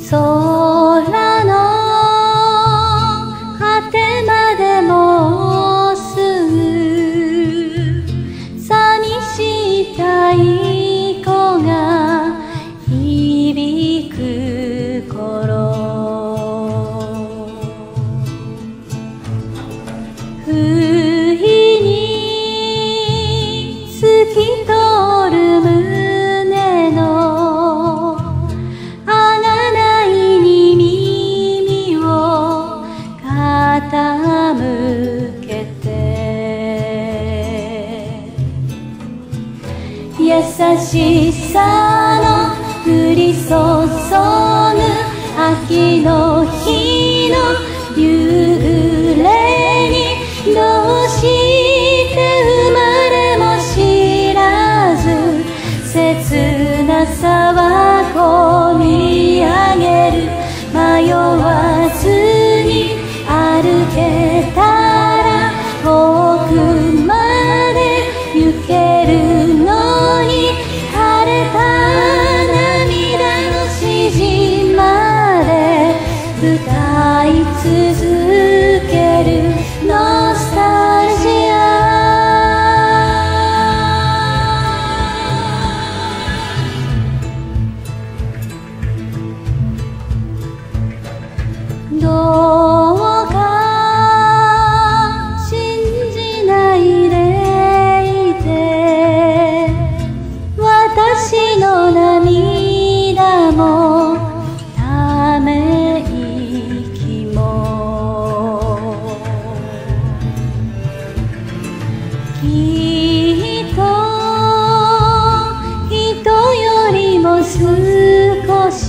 空の果てまでもうすぐ寂しい太鼓が響く頃、不意に透き通る胸の傾けて、優しさの降り注ぐ秋の日の夕暮れに、どうして生まれも知らず切なさはこみ上げる、迷わずに歩けたら遠くまで行けるのに、枯れた涙の縮まで歌い続けるノスタルジア。どうか私の涙もため息も、きっと人よりも少し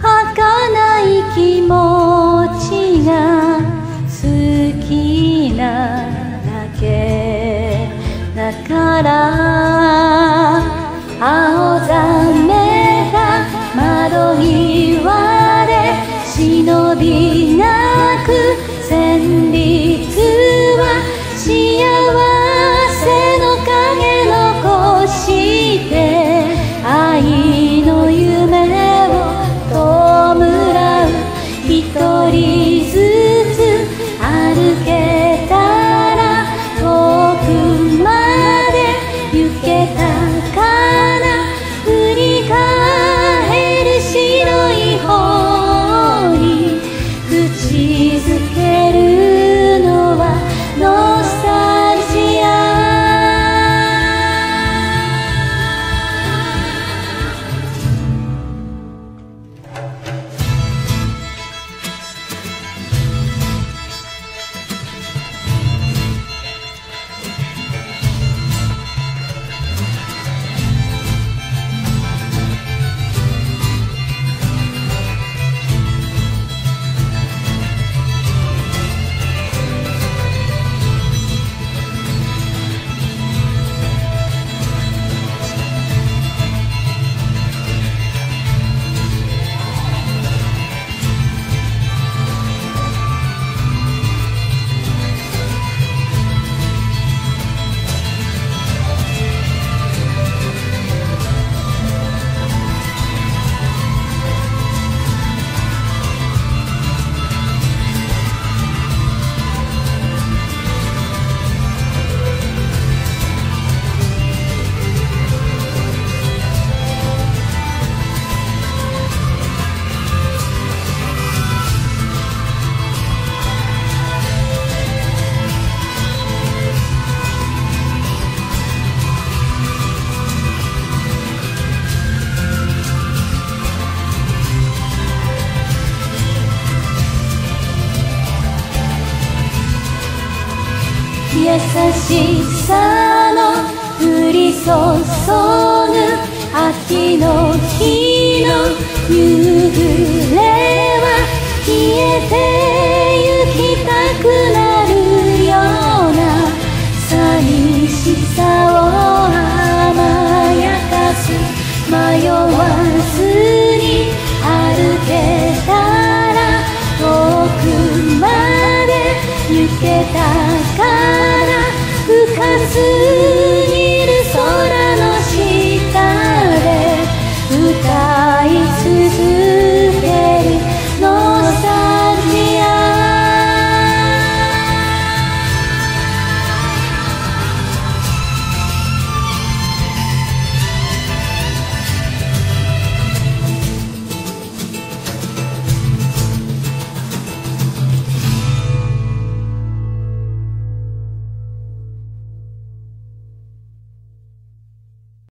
儚い気持ちが好きなだけだから、青ざめた窓際で忍びなく旋律は幸せの影残して、愛の夢を弔う、一人ずつ歩けたら遠くまで行けたかな、振り返る白い方に口づけるのはノスタルジア。優しさの降り注ぐ秋の日